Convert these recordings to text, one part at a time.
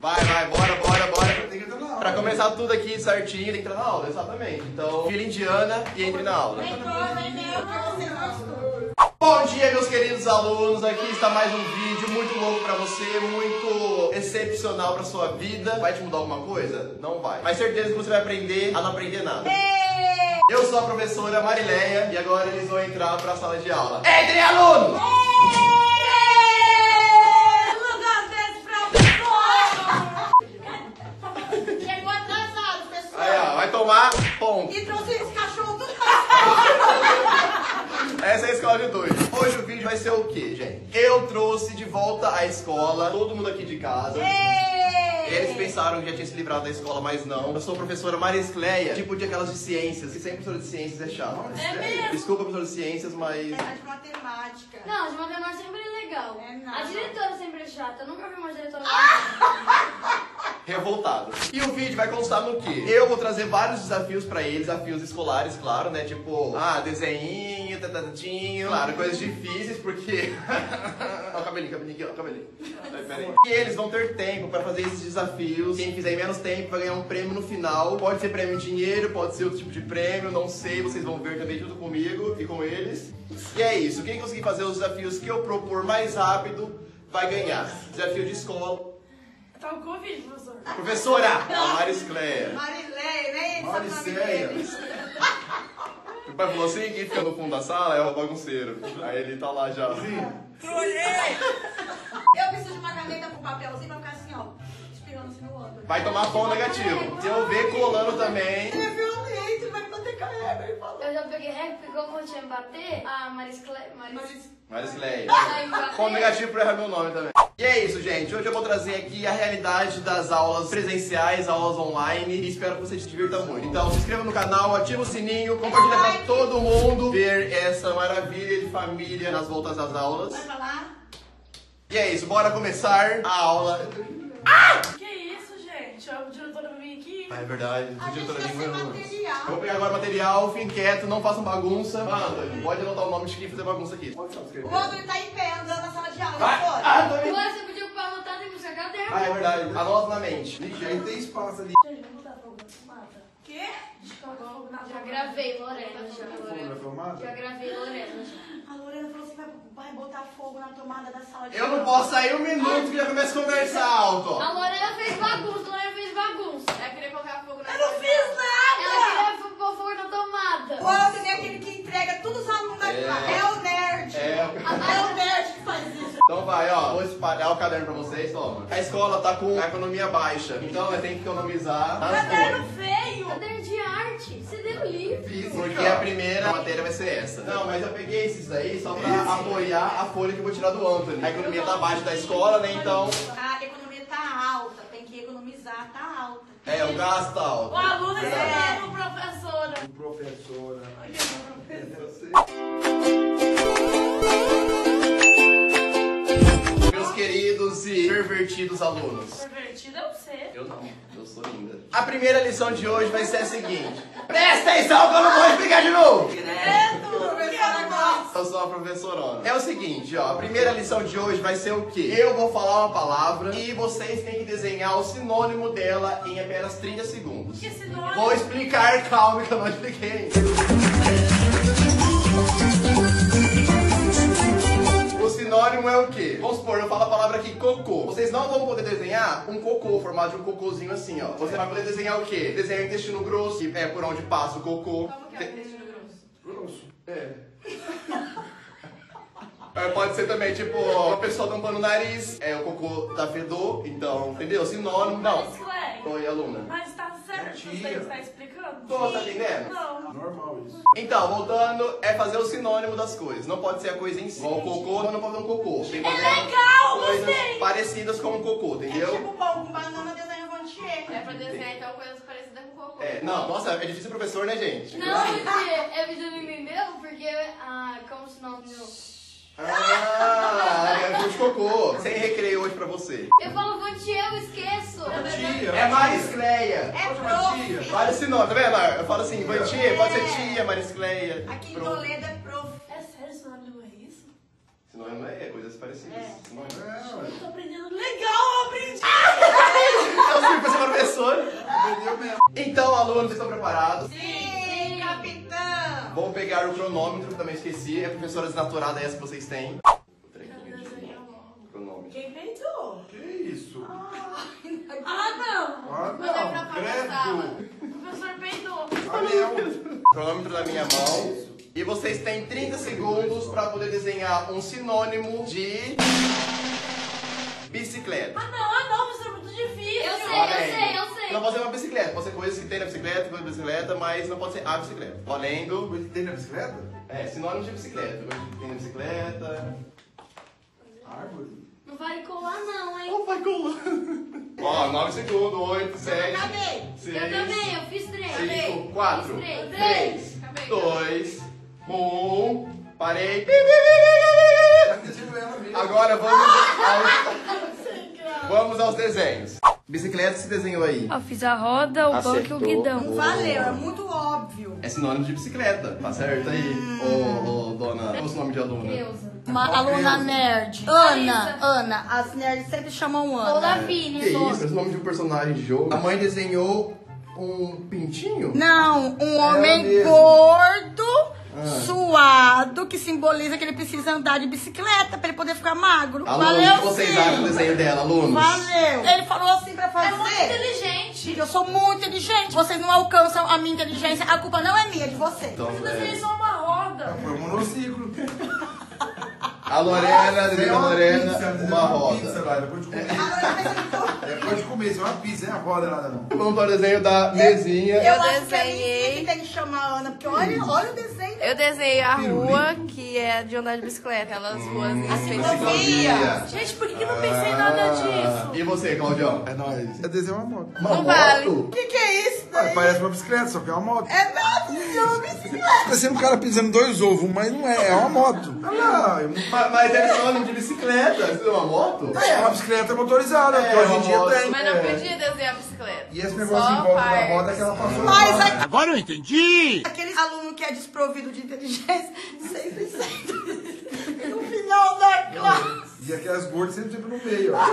Vai, bora. Pra começar tudo aqui certinho, tem que entrar na aula, exatamente. Então, filha indiana e entre na aula. Bom dia, meus queridos alunos, aqui está mais um vídeo muito louco pra você, muito excepcional pra sua vida. Vai te mudar alguma coisa? Não vai. Mas certeza que você vai aprender a não aprender nada. Eu sou a professora Marileia e agora eles vão entrar pra sala de aula. Entre, alunos! Tomar ponto. E trouxe esse cachorro do Essa é a escola de dois. Hoje o vídeo vai ser o que, gente? Eu trouxe de volta à escola todo mundo aqui de casa. Eles pensaram que já tinha se livrado da escola, mas não. Eu sou a professora Mariscleia, tipo de aquelas de ciências, que sempre professora de ciências é chato. É mesmo? Desculpa, professora de ciências, mas... É de matemática. Não, de matemática sempre é legal. É nada. A diretora sempre é chata, eu nunca vi uma diretora... revoltado. E o vídeo vai constar no quê? Eu vou trazer vários desafios pra eles, desafios escolares, claro, né? Tipo, desenhinho, tatatinho, claro, coisas difíceis, porque... Ó, cabelinho aqui, ó, cabelinho. Pera aí. E eles vão ter tempo pra fazer esses desafios. Quem fizer em menos tempo vai ganhar um prêmio no final. Pode ser prêmio em dinheiro, pode ser outro tipo de prêmio, não sei. Vocês vão ver também junto comigo e com eles. E é isso, quem conseguir fazer os desafios que eu propor mais rápido, vai ganhar. Desafio de escola. Tá um convite, professor. Professora! Marileia, vem Meu pai falou assim, quem fica no fundo da sala é o bagunceiro. Aí ele tá lá já assim. Trolhei! Eu preciso de uma caneta com papelzinho pra ficar assim, ó. Espirando assim no outro. Vai tomar pão negativo. Se eu ver colando também. Ele é violento, vai bater com a régua, ele falou. Eu já peguei régua, ficou um monte de bater. Ah, Mariscleia. Pão negativo pra errar meu nome também. E é isso, gente. Hoje eu vou trazer aqui a realidade das aulas presenciais, aulas online. E espero que você se divirta muito. Então, se inscreva no canal, ativa o sininho, compartilha pra todo mundo ver essa maravilha de família nas voltas das aulas. Vai pra lá. E é isso, bora começar a aula. Que isso, gente? O diretor vai vir aqui. Ah, é verdade. O diretor vai vir aqui. Eu vou pegar agora material, fiquem quieto, não façam bagunça. Mano, pode anotar o nome de quem fazer bagunça aqui. Pode escrever. O outro tá em pé andando na sala de aula. Você pediu pra anotar dentro da caderno. É verdade. Anota na mente. Gente, aí tem espaço ali. Gente, vamos botar fogo na tomada. Quê? Já gravei, Lorena. Já gravei, Lorena. A Lorena falou assim, vai botar fogo na tomada da sala de aula. Eu não posso sair um minuto que já começa a conversar alto. A Lorena fez bagunça, Ela queria colocar fogo na tomada. Eu não fiz nada! Ela queria pôr fogo na tomada. Olha, você tem aquele que entrega todos os alunos da classe. É o nerd. É o nerd que faz isso. Então vai, ó, vou espalhar o caderno pra vocês, toma. A escola tá com a economia baixa, então tem que economizar. Caderno feio! Caderno de arte, você deu livro. Física. Porque a primeira matéria vai ser essa. Não, mas eu peguei esses daí só pra apoiar a folha que eu vou tirar do Anthony. A economia tá baixa da escola, né, então... A economia tá alta, tem que economizar, tá alta. É, o gasto tá alto. O aluno é o professora. Professora. Queridos e pervertidos alunos. Pervertida é você. Eu não, eu sou linda. A primeira lição de hoje vai ser a seguinte. Presta atenção que eu não vou explicar de novo. Eu sou a professorona. É o seguinte, ó, a primeira lição de hoje vai ser o quê? Eu vou falar uma palavra e vocês têm que desenhar o sinônimo dela em apenas 30 segundos. Que sinônimo? Vou explicar, calma que eu não expliquei. Sinônimo é o quê? Vamos supor, eu falo a palavra aqui, cocô. Vocês não vão poder desenhar um cocô, formado de um cocôzinho assim, ó. Você vai poder desenhar o quê? Desenhar o intestino grosso, que é por onde passa o cocô. Como que é o intestino grosso? Grosso. É. Pode ser também, tipo, uma pessoa tampando o nariz, o cocô tá fedor, então, entendeu? Sinônimo, não. Oi, aluna. Mas tá certo, você está explicando? Tô, tá entendendo? Não. Normal isso. Então, voltando, é fazer o sinônimo das coisas. Não pode ser a coisa em si. Igual o cocô, não pode ser um cocô. Tem que fazer coisas parecidas com o cocô, entendeu? É tipo pão com banana desenho vantier. É pra desenhar, então, coisas parecidas com o cocô. É, não, nossa, é difícil professor, né, gente? Não, porque é vídeo de mim mesmo, porque, como sinônimo... é de cocô. Sem recreio hoje pra você. Eu falo vanthie, eu esqueço. Vanthie. É Mariscleia. É prof. Vários sinônimos, tá vendo? Eu falo assim, vanthie, pode ser tia, Mariscleia. Aqui em Toledo é prof. É sério, sinônimo é isso? Sinônimo é coisas parecidas. Não, eu tô aprendendo legal, eu aprendi. alunos estão preparados? Sim, capitão! Vou pegar o cronômetro, que também esqueci. É professora desnaturada essa que vocês têm. Cronômetro. Quem inventou? Que isso? Não! Credo! O professor peidou. Cronômetro na minha mão. E vocês têm 30 segundos para poder desenhar um sinônimo de bicicleta. Ah não, professor, é muito difícil. Eu sei. Não pode ser uma bicicleta, pode ser coisas que tem na bicicleta, coisa de bicicleta, mas não pode ser a bicicleta. Valendo. Coisa que tem na bicicleta? É, sinônimo de bicicleta. Coisa que tem na bicicleta. Árvore. Não vai colar não, hein? Não vai colar. Ó, 9 segundos, 8, 7. Eu acabei. 6, eu também, eu fiz 3. 5, 4, 3, 2. Bom, parei. Agora vamos aos desenhos. Bicicleta se desenhou aí. Eu fiz a roda, o banco e o guidão. Valeu, é muito óbvio. É sinônimo de bicicleta, tá certo aí? Ô, dona, qual é o nome de aluna? Deusa. Uma aluna nerd. Ana. As nerds sempre chamam Ana. Olafine. Que isso, esse nome de um personagem de jogo. A mãe desenhou um pintinho? Não, um homem gordo. Suado, que simboliza que ele precisa andar de bicicleta pra ele poder ficar magro. Valeu, o que vocês acham do desenho dela, alunos? Valeu. Ele falou assim pra fazer. É muito inteligente. Eu sou muito inteligente. Vocês não alcançam a minha inteligência. A culpa não é minha, é de vocês. Então, mas vocês são uma roda. Foi um monociclo. A Lorena, uma roda. Pizza, lá, depois de comer. Isso é uma pizza, é a roda nada não. Vamos para o desenho da mesinha. Eu desenhei. Tem que chamar a Ana, porque olha o desenho. Eu desenhei a rua, que é de andar de bicicleta. Aquelas ruas em gente, por que não pensei em nada disso? E você, Claudião? É nóis. Eu desenhei uma moto. Não vale. O que é isso? Parece uma bicicleta, só que é uma moto. É nóis, é uma bicicleta. Parecendo um cara pisando dois ovos, mas não é, é uma moto. Mas é sinônimo de bicicleta. Você tem uma moto? É, uma bicicleta motorizada, que hoje em dia tem. Mas não podia desenhar a bicicleta. E esse negócio em volta da roda que ela passou. Agora eu entendi! Aquele aluno que é desprovido de inteligência sempre sai no final da classe. E aquelas gordas sempre no meio, ó.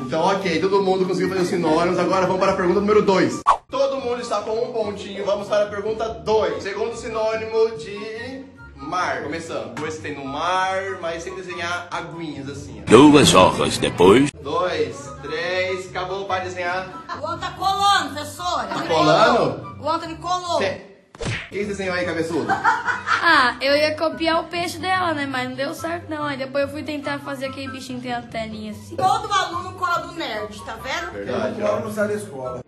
Então, ok, todo mundo conseguiu fazer os sinônimos. Agora vamos para a pergunta número 2. Todo mundo está com um pontinho. Vamos para a pergunta 2. Segundo sinônimo de... mar. Começando. Coisa que tem no mar, mas sem desenhar aguinhas assim. Ó. 2 horas depois. 2, 3, acabou para desenhar. O Antônio tá colando, professora. Tá colando? O Antônio colou. Quem desenhou aí, cabeçudo? Eu ia copiar o peixe dela, né? Mas não deu certo, não. Aí depois eu fui tentar fazer aquele bichinho que tem a telinha assim. Todo aluno cola do nerd, tá vendo? Verdade. Eu não saio da escola.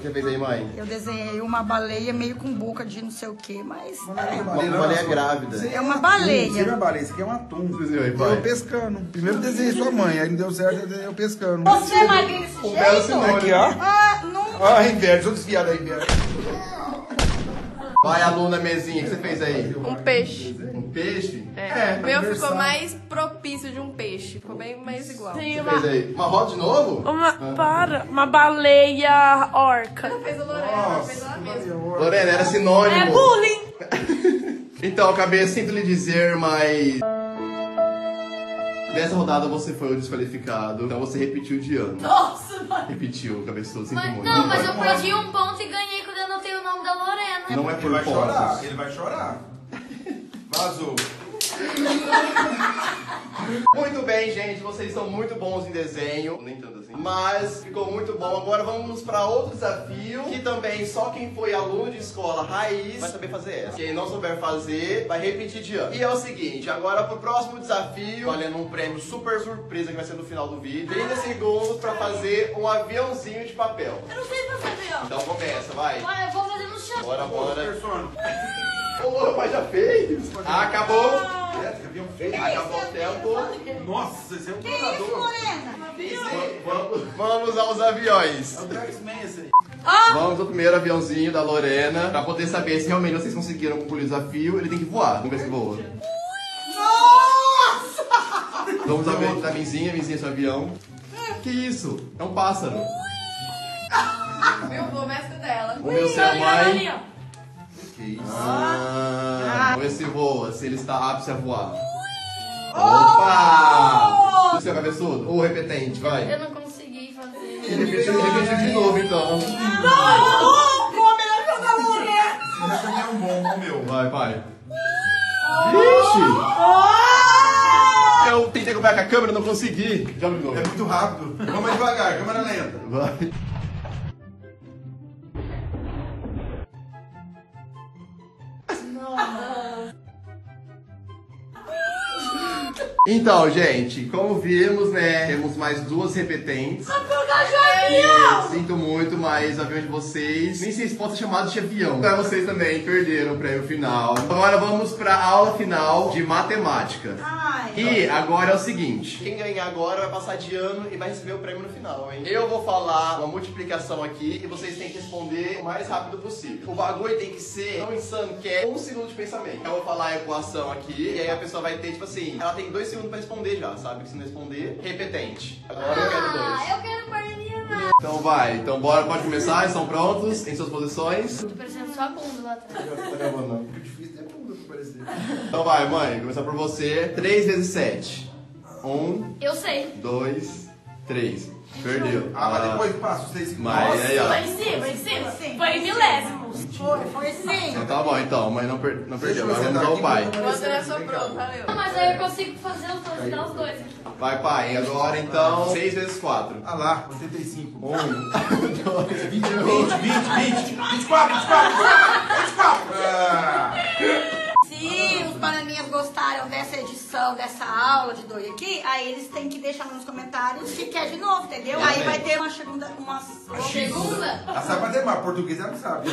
Você fez aí, mãe? Eu desenhei uma baleia meio com boca de não sei o que, mas... Uma baleia grávida. É uma baleia. Isso é uma baleia, isso aqui é um atum. Eu pescando. Primeiro desenhei sua mãe, aí não deu certo, eu desenhei pescando. Você é magrinha desse jeito? Um belo sinônimo. Aqui, ó. Inverso, eu desviado da inverso. Vai, aluna, mesinha, o que você fez aí? Um peixe. Um peixe? É. O meu ficou mais propício de um peixe. Ficou bem mais igual. Sim, você fez aí? Uma roda de novo? Uma baleia orca. Ela fez a Lorena. Nossa, fez ela mesma. Lorena, era sinônimo. É bullying. Então, acabei sempre lhe dizer, mas... Nessa rodada você foi o desqualificado, então você repetiu de ano. Nossa, mano. Repetiu, cabeçudo, sinto muito. Não, mas eu perdi um ponto e ganhei quando eu não tenho o nome da Lorena. Não é por ele vai chorar, ele vai chorar. Vazou. Muito bem, gente, vocês são muito bons em desenho. Nem tanto assim. Mas ficou muito bom. Agora vamos para outro desafio, que também só quem foi aluno de escola raiz vai saber fazer essa. Quem não souber fazer, vai repetir de ano. E é o seguinte, agora pro próximo desafio, valendo um prêmio super surpresa que vai ser no final do vídeo, 30 segundos para fazer um aviãozinho de papel. Eu não sei fazer avião. Então começa, vai. Vai, eu vou fazer no chão. Bora. O pai já fez. Acabou. Acabou o tempo. Nossa, esse é um computador. Vamos aos aviões. Vamos ao primeiro aviãozinho da Lorena. Pra poder saber se realmente vocês conseguiram concluir o desafio, ele tem que voar. Vamos ver se voa. Nossa! Vamos ao avião da Minzinha. Minzinha, seu avião. Que isso? É um pássaro. Meu voo mestre dela. O meu céu, mãe. Que isso? Vamos ver se voa, se ele está apto a voar. Opa! O seu cabeçudo? Ou repetente, vai. Eu não consegui fazer. Repete de novo, então. Não, como melhor que eu da Lorena. Deixa eu ver um bom com o meu. Vai, vai. Vixe! Eu tentei acompanhar com a câmera, não consegui. Já me deu. É muito rápido. Vamos devagar, câmera lenta. Vai. Então, gente, como vimos, né, temos mais duas repetentes. Sinto muito, mas o avião de vocês, nem sei se pode ser chamado de avião. Mas vocês também perderam o prêmio final. Agora vamos pra aula final de matemática. E agora é o seguinte, quem ganhar agora vai passar de ano e vai receber o prêmio no final, hein? Eu vou falar uma multiplicação aqui e vocês têm que responder o mais rápido possível. O bagulho tem que ser tão insano que é 1 segundo de pensamento. Eu vou falar a equação aqui e aí a pessoa vai ter, tipo assim, ela tem 2 segundos pra responder já, sabe? Que se não responder, repetente. Agora eu quero 2. Ah, eu quero parelinha. Então vai, então bora, pode começar, estão prontos? Em suas posições. Tô parecendo só a bunda lá atrás. O que difícil é a bunda pra parecer. Então vai, mãe, começar por você. 3 vezes 7. 1. Eu sei. 2, 3. Perdeu. Ah, mas depois passa os 6 segundos. Mas aí, ó. Foi em cima, foi em milésimos. Foi sim. Então tá bom, então. Mãe não perdeu. Agora vamos ao pai. Você já sobrou, valeu. Não, mas aí eu consigo fazer os dois. Vai, pai. Agora, então, 6 vezes 4. Ah lá, 85. 2, 20, 24, 24. Gostaram dessa edição, dessa aula de dois aqui, aí eles têm que deixar nos comentários se quer de novo, entendeu? Aí vai ter uma segunda... Ela sabe matemática, português ela não sabe.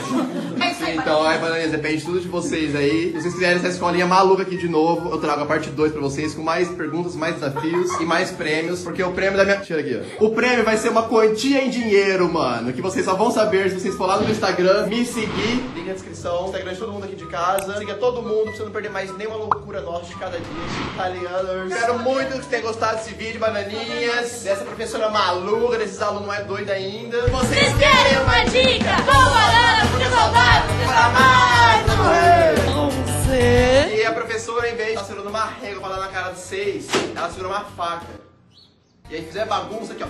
Então, aí, bananinhas, depende de tudo de vocês aí. Se vocês quiserem essa escolinha maluca aqui de novo, eu trago a parte 2 pra vocês, com mais perguntas, mais desafios e mais prêmios, porque o prêmio da minha... Tira aqui, ó. O prêmio vai ser uma quantia em dinheiro, mano, que vocês só vão saber se vocês for lá no meu Instagram, me seguir, link na descrição, Instagram de todo mundo aqui de casa, siga todo mundo pra você não perder mais nenhuma loucura nossa de cada dia, italianos. Espero muito que vocês tenham gostado desse vídeo, bananinhas, dessa professora maluca, desses alunos mais doidos ainda. Vocês querem uma dica? Vão banana, porque saudável, porque tá mais no rei. E a professora, em vez de segurando uma régua pra dar na cara de vocês, ela segurou uma faca. E aí fizer bagunça aqui, ó.